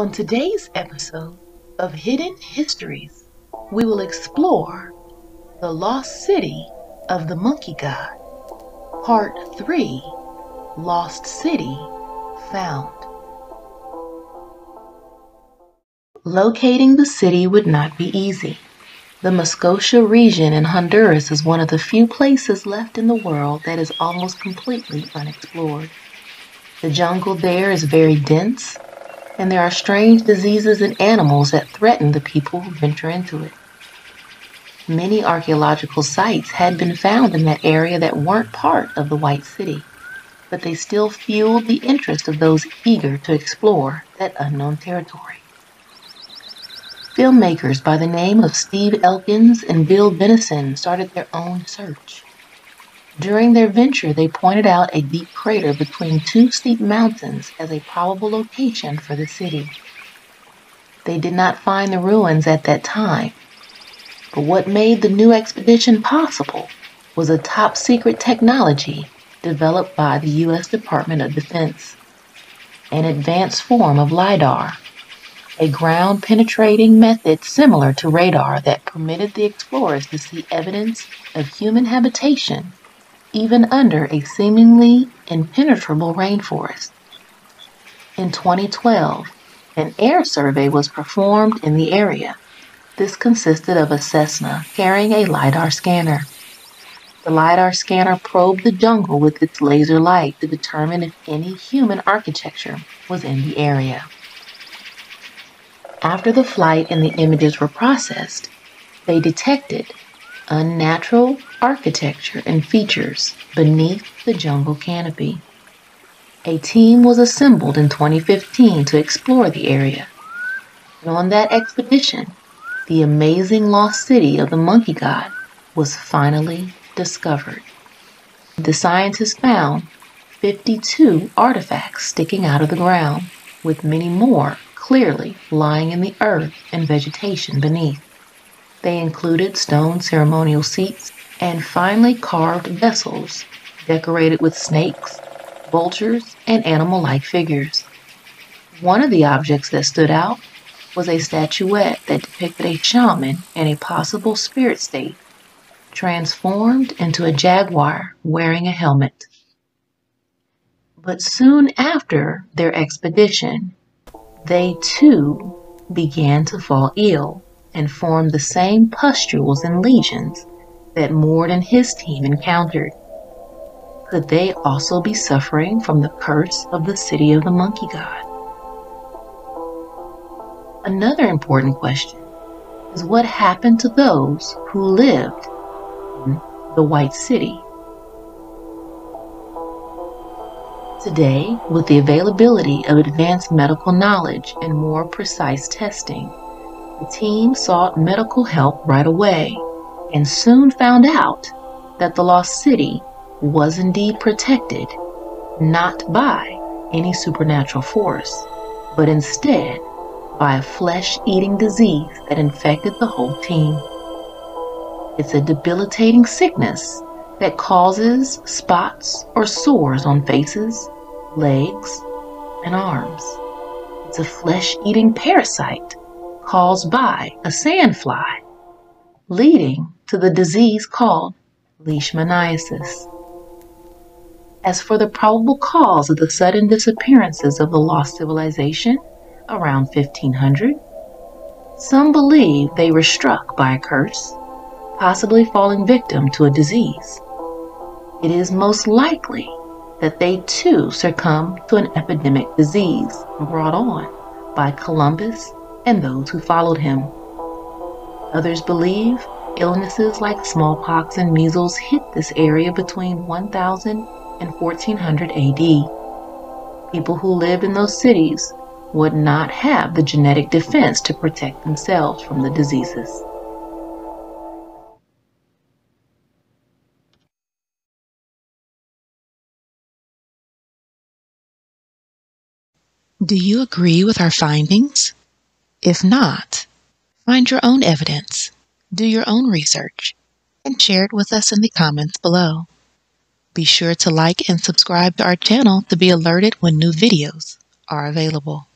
On today's episode of Hidden Histories, we will explore the Lost City of the Monkey God, Part 3, Lost City Found. Locating the city would not be easy. The Mosquitia region in Honduras is one of the few places left in the world that is almost completely unexplored. The jungle there is very dense, and there are strange diseases and animals that threaten the people who venture into it. Many archaeological sites had been found in that area that weren't part of the White City, but they still fueled the interest of those eager to explore that unknown territory. Filmmakers by the name of Steve Elkins and Bill Benenson started their own search. During their venture, they pointed out a deep crater between two steep mountains as a probable location for the city. They did not find the ruins at that time, but what made the new expedition possible was a top-secret technology developed by the U.S. Department of Defense, an advanced form of LIDAR, a ground-penetrating method similar to radar that permitted the explorers to see evidence of human habitation even under a seemingly impenetrable rainforest. In 2012, an air survey was performed in the area. This consisted of a Cessna carrying a LIDAR scanner. The LIDAR scanner probed the jungle with its laser light to determine if any human architecture was in the area. After the flight and the images were processed, they detected unnatural architecture and features beneath the jungle canopy. A team was assembled in 2015 to explore the area, and on that expedition, the amazing Lost City of the Monkey God was finally discovered. The scientists found 52 artifacts sticking out of the ground, with many more clearly lying in the earth and vegetation beneath. They included stone ceremonial seats and finely carved vessels decorated with snakes, vultures, and animal-like figures. One of the objects that stood out was a statuette that depicted a shaman in a possible spirit state, transformed into a jaguar wearing a helmet. But soon after their expedition, they too began to fall ill and formed the same pustules and lesions that Mord and his team encountered. Could they also be suffering from the curse of the City of the Monkey God? Another important question is what happened to those who lived in the White City? Today, with the availability of advanced medical knowledge and more precise testing, the team sought medical help right away and soon found out that the Lost City was indeed protected, not by any supernatural force, but instead by a flesh-eating disease that infected the whole team. It's a debilitating sickness that causes spots or sores on faces, legs, and arms. It's a flesh-eating parasite caused by a sandfly, leading to the disease called Leishmaniasis. As for the probable cause of the sudden disappearances of the lost civilization around 1500, some believe they were struck by a curse, possibly falling victim to a disease. It is most likely that they too succumbed to an epidemic disease brought on by Columbus and those who followed him. Others believe illnesses like smallpox and measles hit this area between 1000 and 1400 AD. People who lived in those cities would not have the genetic defense to protect themselves from the diseases. Do you agree with our findings? If not, find your own evidence, do your own research, and share it with us in the comments below. Be sure to like and subscribe to our channel to be alerted when new videos are available.